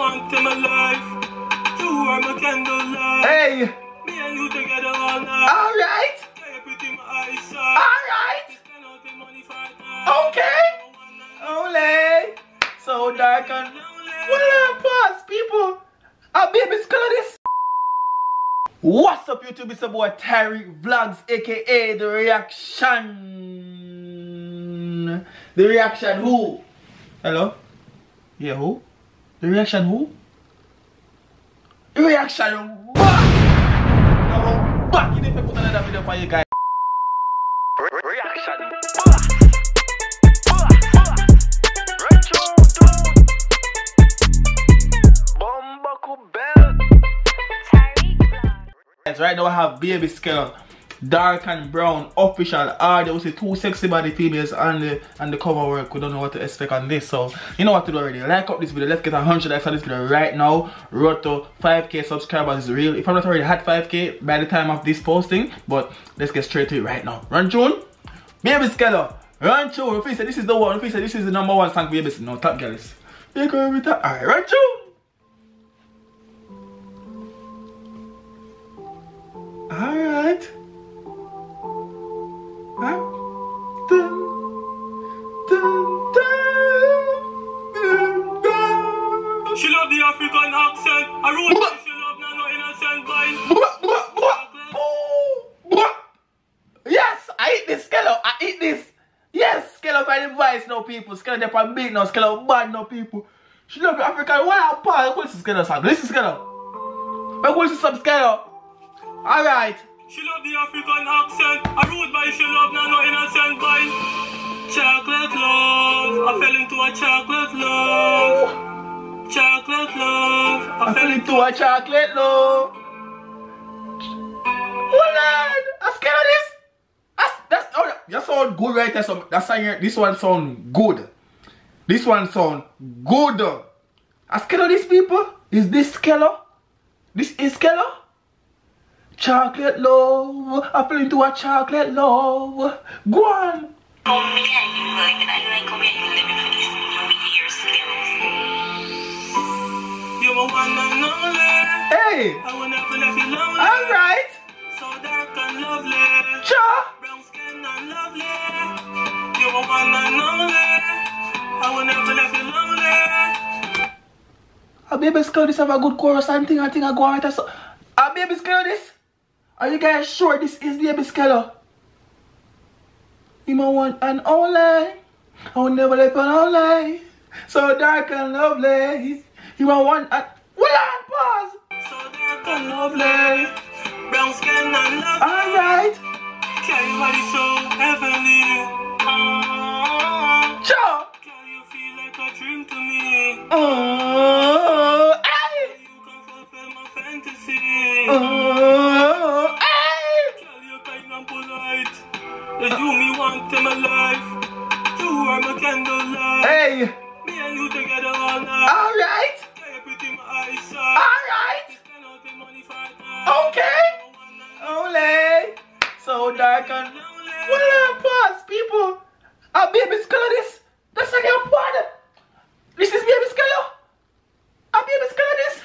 want in my life. You are my candlelight. Hey! Me and you together all night. Alright! Alright! Okay! Olay! So dark and... What up, boss, people? Our Babyskello this. What's up, YouTube? It's your boy Tyreke Vlogs, aka The Reaction. The Reaction who? Hello? Yeah, who? The Reaction who? The Reaction what? Now we're back in it to put another video for you guys. Reaction. Right now I have Babyskello, dark and brown, official. There was two sexy body females on the cover work. We don't know what to expect on this, so you know what to do already. Like up this video, let's get 100 likes on this video right now. Road to 5k subscribers is real. If I'm not already had 5k by the time of this posting, but let's get straight to it right now. Ranchoon, Babyskello, Ranchoon. If you say this is the one, if you say this is the number one song, Babyskello, no, Top Gyallis. Alright, Ranchoon. Alright. She love the African accent. I wrote that she love Nano innocent vine. Yes, I eat this, Skello. I eat this. Yes, Skello by the voice now, people. Skello the from big now, Skello bad now, people. She love the African. Wow, pal. What is Skello song? This is Skello. But what is some Skello? Alright. She love the African accent. I rude by she love Nano innocent vine. Chocolate love. I fell into a chocolate love. Chocolate love. I fell into a chocolate love. Hold on. I'm scared of this. That's oh, that sound good right there. So that's this one sound good. This one sound good. I'm scared of these people. Is this Skello? This is Skello? Chocolate love, I fell into a chocolate love. Go on. Hey. All right. So dark and lovely. Cha. Brown skin and lovely. You were one and only. I will never let you lonely. A Babyskello this have a good chorus and thing. I think I go out. A Babyskello this. Are you guys sure this is Babyskello? You my one and only. I will never let you lonely. So dark and lovely. You my one and will I pause? So dark and lovely. Brown skin and lovely. Alright. Can you body so heavenly? Ciao. Can you feel like a dream to me? Hey. You can fulfill my fantasy. There's you me want in my life. You are my candlelight. Hey! Me and you together all night. Alright! Alright! Okay! Olay! So dark and... What up, boss, people? Our Babyskello this? That's like your partner! This is Babyskello? Our Babyskello this?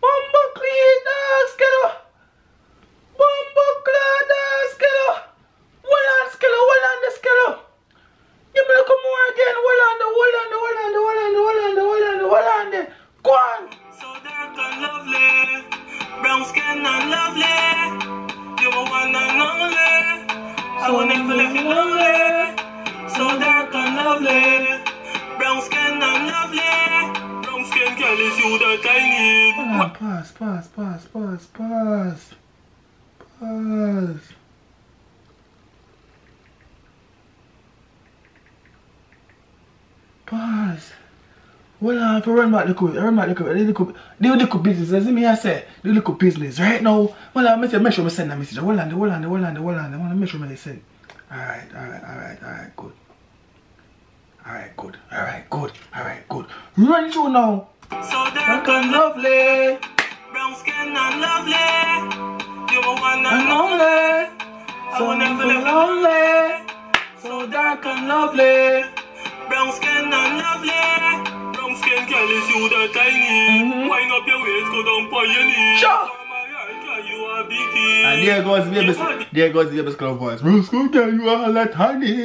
Bumbo clean dog, Skello! Bumbo cloud, Skello! Well on, Skello, well on the Skello! You may look more again, well on the, well on the, well on the, well on the, well on the, well on the, well on the, go on! So dark and lovely, brown skin and lovely, you were one and only, I will never let you lonely. So dark and lovely, brown skin and lovely, brown skin girl is you that I need. Pass, pass, pass, pass, pass. Pause. Well, if I run back the cook, I run back the cook, they look at business, as me I say, they look at business right now. Well, I make sure I send that message. Well, and the well and the well and the well and the well, make sure I send. Alright, alright, alright, alright, good. Alright, good, alright, good, alright, good. Run through now. So dark and lovely, brown skin and lovely. You were one and only, I will never let you lonely. So dark and lovely, brown skin and lovely, brown Skin Gyallis, you the tiny. Wind up your waist, go down by your knees. And there goes the Babyskello voice. Roscoe, you are all that tiny.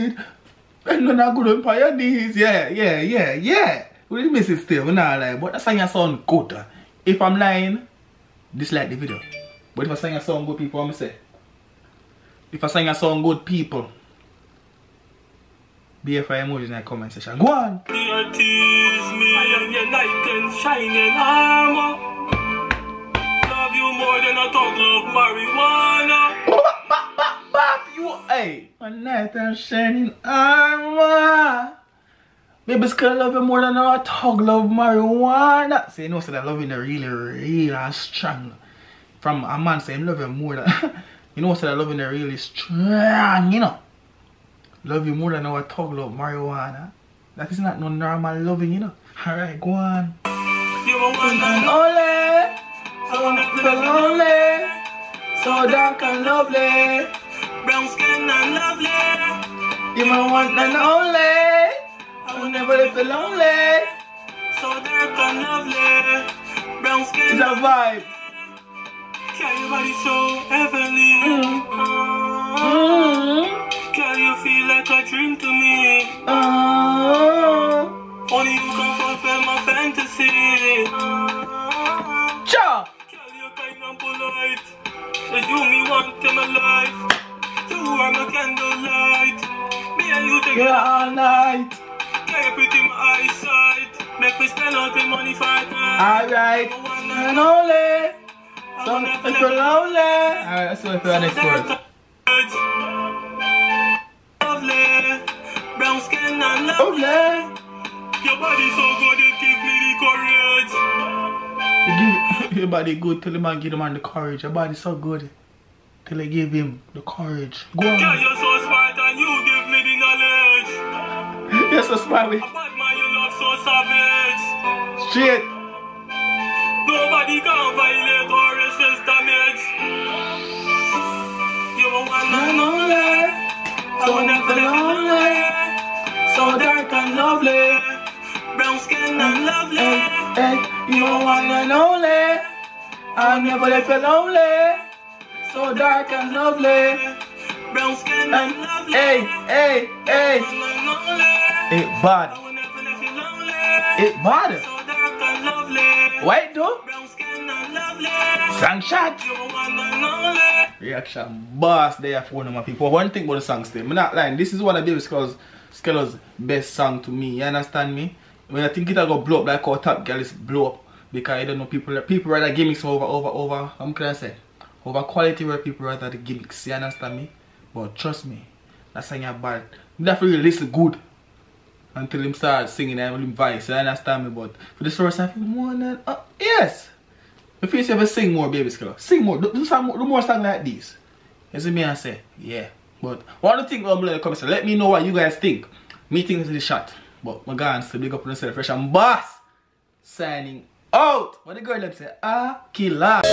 And then I go down by your knees. Yeah. We miss it still, we're not lying. But that's why your sound good. If I'm lying, dislike the video. But if I sing a song good, people, I'm say. If I sing a song good, people, BFI emoji in the comment section. Go on! Hey! A knight and shining armor. Babyskello love you more than a thug love marijuana. See, you know, so that loving is really, really strong. From a man saying love you more than you know, so that loving is really strong, you know. Love you more than our thug love marijuana. That is not no normal loving, you know. Alright, go on. You were one and only, so lonely, so dark and lovely, brown skin and lovely. You were one and only. I never feel lonely. So dark and lovely. Brown skin. It's a vibe. Can your body so heavenly? Can you feel like a dream to me? Only you can fulfill my fantasy. Cha! Can you kind of polite? You me want in my life. You are my candlelight. Me and you together all night. Make me spend all the money for it. Alright. And only. Don't feel lonely. Alright, let's go for the next word. Lovely. Brown skin and lovely. Your body so good, you give me the courage. Your body good till the man give the man the courage. Your body so good till I give him the courage. Go on. Yeah, you're so smart and you give me the knowledge. You're so smiley. Shit. Nobody can violate or resist damage. You were one and only, so never lonely, so dark and lovely, brown skin and lovely. You were one and only, I never left you lonely, so dark and lovely, brown skin and lovely. Hey. It bad. It bad. Why do? Sang shot. Reaction boss there for one of my people. One thing about the song still. I'm not lying. This is one of Babyskello's best song to me. You understand me? When I think it'll go blow up like how Top Gyallis blow up. Because I don't know people rather gimmicks over how can I say? Over quality where people rather the gimmicks. You understand me? But trust me, that song is bad. You definitely listen good. Until him start singing and him voice, you understand me, but for this first time, more than yes. If you ever sing more, Babyskello, sing more, do more songs like this. You see me, I say, yeah. But one of the things in the comments, let me know what you guys think. Me think this is the shot, but my guys to big up on the fresh and boss. Signing out. What the girl them say, ah, killer.